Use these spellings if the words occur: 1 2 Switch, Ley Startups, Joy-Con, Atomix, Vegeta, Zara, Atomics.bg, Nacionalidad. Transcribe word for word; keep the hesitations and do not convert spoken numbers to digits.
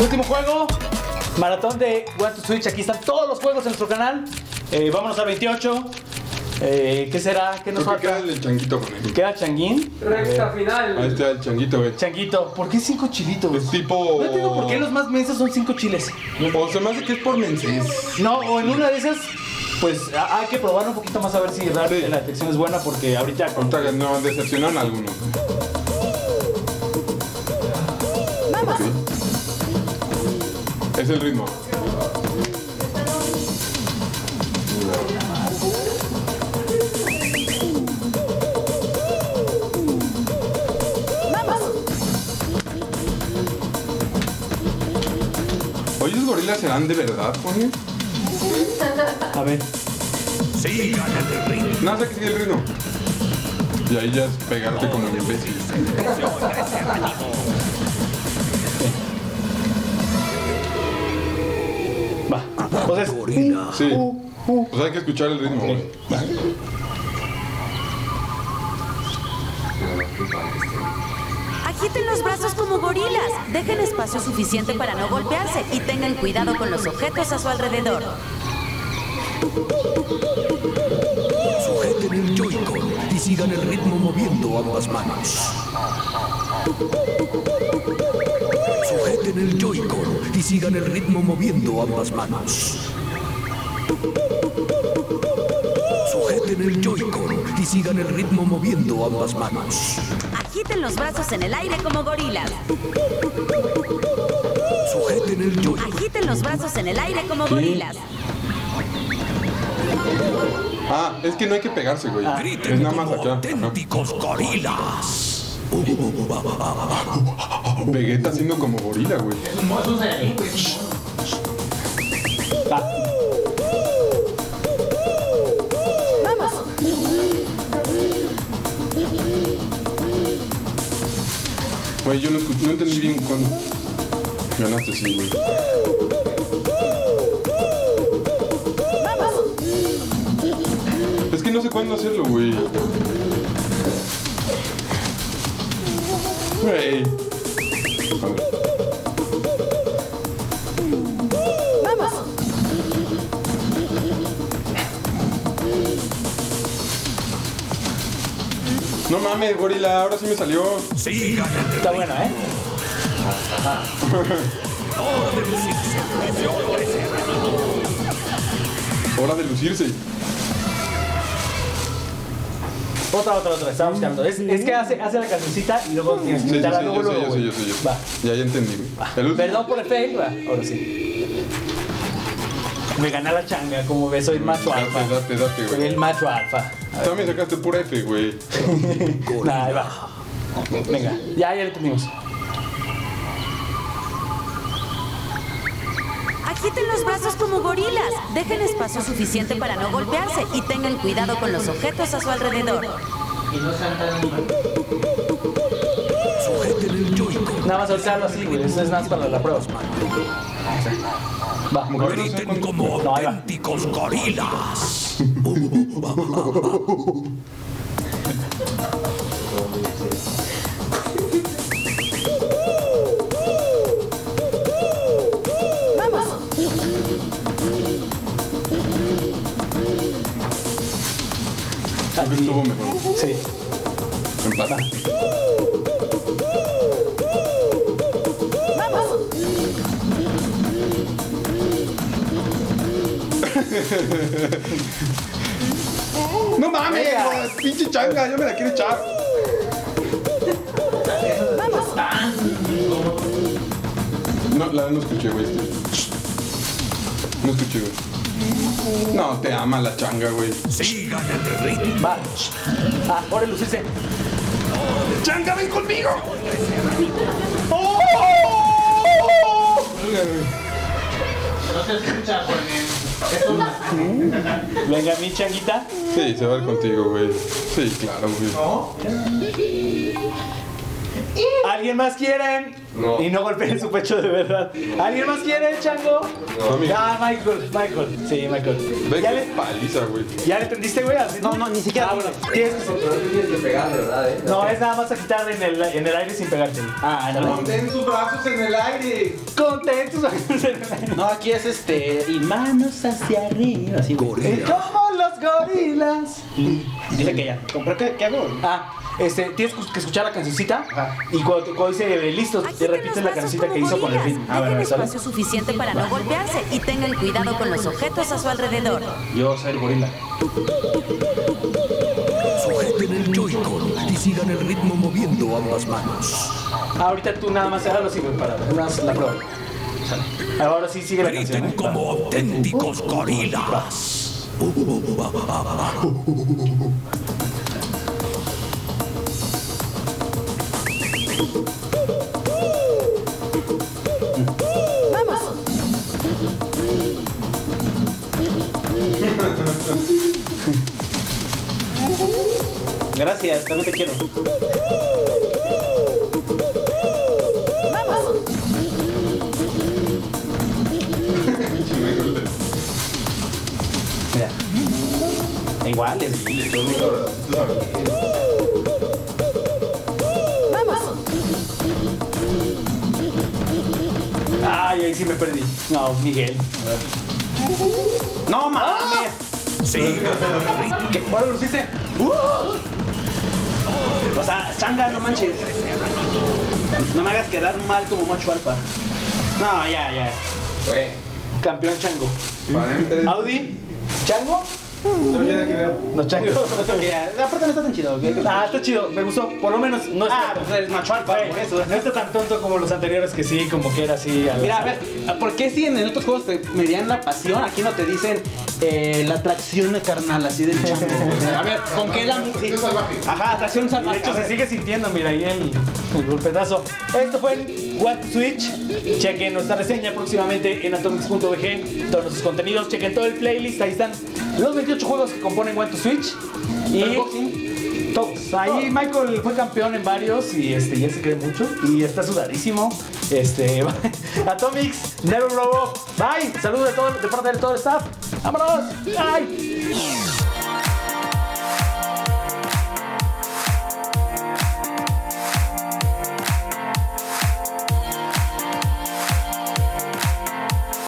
Último juego, maratón de one two switch. Aquí están todos los juegos en nuestro canal. Eh, vámonos al veintiocho. Eh, ¿Qué será? ¿Qué nos falta? Queda el changuito con él. ¿Queda changuín? Recta final. Ahí está el changuito, güey. Changuito. ¿Por qué cinco chilitos? Es tipo... No entiendo por qué los más mensos son cinco chiles. O se me hace que es por menses. No, o en una de esas... Pues hay que probar un poquito más a ver si la, sí. la detección es buena, porque ahorita... Ahorita nos decepcionan algunos. Vamos. Okay. Es el ritmo. Oye, ¿los gorilas serán de verdad, Pony? A ver. Sí, gánate el ritmo. No, sé que sigue el ritmo. Y ahí ya es pegarte no, como el imbécil. Va. Entonces. Sí. Pues hay que escuchar el ritmo, güey. Agiten los brazos como gorilas. Dejen espacio suficiente para no golpearse y tengan cuidado con los objetos a su alrededor. Sujeten el Joy-Con y sigan el ritmo moviendo ambas manos. Sujeten el Joy-Con y sigan el ritmo moviendo ambas manos. Sujeten el Joy-Con y sigan el ritmo moviendo ambas manos. Agiten los brazos en el aire como gorilas. Sujeten el Joy-Con. Agiten los brazos en el aire como gorilas. Ah, es que no hay que pegarse, güey. Ah. Es nada más acá. Auténticos gorilas. Vegeta haciendo como gorila, güey. Ah. Vamos. Güey, yo no, no entendí bien cuándo ganaste, sí, güey. Es que no sé cuándo hacerlo, güey. Güey. Vamos. No mames, gorila, ahora sí me salió. Sí, gánate. Está buena, ¿eh? Ah. Hora de lucirse. Otra, otra, otra, estaba buscando. Es, es que hace, hace la cancioncita y luego tienes que quitarla luego, luego. Yo sé, yo sé, yo sé. Va. Ya, ya entendí. Perdón por el fail, va. Ahora sí. Me gané la changa, como ves, soy el macho alfa. Date, date, güey. Soy el macho alfa. También sacaste pura F, güey. Nah, ahí va. Venga, ya, ya lo tenemos. Agiten los brazos como gorilas. Dejen espacio suficiente para no golpearse y tengan cuidado con los objetos a su alrededor. Sujeten el Joy-Con. Nada más alzarlo así, güey. Eso es nada más para la prueba. Va, griten como auténticos gorilas. Creo que estuvo mejor. Sí. Empata. ¡Vamos! ¡No mames! ¡Pinche changa! ¡Yo me la quiero echar! ¡Vamos! No, la no escuché, güey. No escuché, güey. No, te ama la changa, güey. Sí, gánate el ritmo. Va. Ah, ahora lucirse. ¡Changa, ven conmigo! ¡Oh! No se escucha, güey. Venga, mi changuita. Sí, se va a ir contigo, güey. Sí, claro, güey. ¿No? ¿Alguien más quieren? No. Y no golpeen su pecho de verdad. ¿Alguien más quiere el chango? No, amigo. Ah, Michael, Michael. Sí, Michael. Ve, ¿Ya le paliza, güey? ¿Ya le entendiste, güey? No, no, ni siquiera. Ah, bueno. Tienes que pegar, ¿verdad? Eh? No, es nada más a quitar en el, en el aire sin pegarte. Ah, no. Contén tus brazos en el aire. Contén tus brazos en el aire. No, aquí es este. Y manos hacia arriba, así. Gorilas. Como los gorilas. Dice que ya. ¿Compré qué, qué hago? Ah. Este, tienes que escuchar la cancioncita. Ajá. Y cuando, cuando dice listo, te repites la cancioncita que hizo con el ritmo. A ver, dejen espacio suficiente para no golpearse y tengan cuidado con los objetos a su alrededor. Yo soy el gorila. Sujeten el Joy-Con y sigan el ritmo moviendo ambas manos. Ahorita tú nada más, ahora sí, para unas la prueba. Ahora sí sigue la canción. Griten como auténticos gorilas. ¡Vamos! Gracias, también te quiero. ¡Vamos! Mira. Igual es... Ay, ahí sí me perdí. No, Miguel. ¡No mames! Sí. ¿Qué? ¿Cuál lo hiciste? ¡Uh! O sea, changa, no manches. No me hagas quedar mal como macho alfa. No, ya, ya. Güey. Campeón chango. Audi, chango. No tiene que ver. No, chango. Aparte no está tan chido. Ah, está chido. Me gustó. Por lo menos no está. Ah, pues eres macho alfa, por eso. No está tan tonto como los anteriores que sí, como que era así. Mira, a ver, ¿por qué si en otros juegos te medían la pasión? Aquí no te dicen la atracción carnal, así del chango. A ver, ¿con qué la música? Ajá, atracción salvaje. De hecho, se sigue sintiendo, mira, ahí el golpetazo. Esto fue el uno dos Switch. Chequen nuestra reseña próximamente en Atomics punto b g. Todos nuestros contenidos, chequen todo el playlist. Ahí están los veintiocho juegos que componen uno dos Switch y tops. Ahí Michael fue campeón en varios y este ya se cree mucho y está sudadísimo. Este, Atomics, never grow up. Bye. Saludos de, todo, de parte de todo el staff. ¡Vámonos! Bye.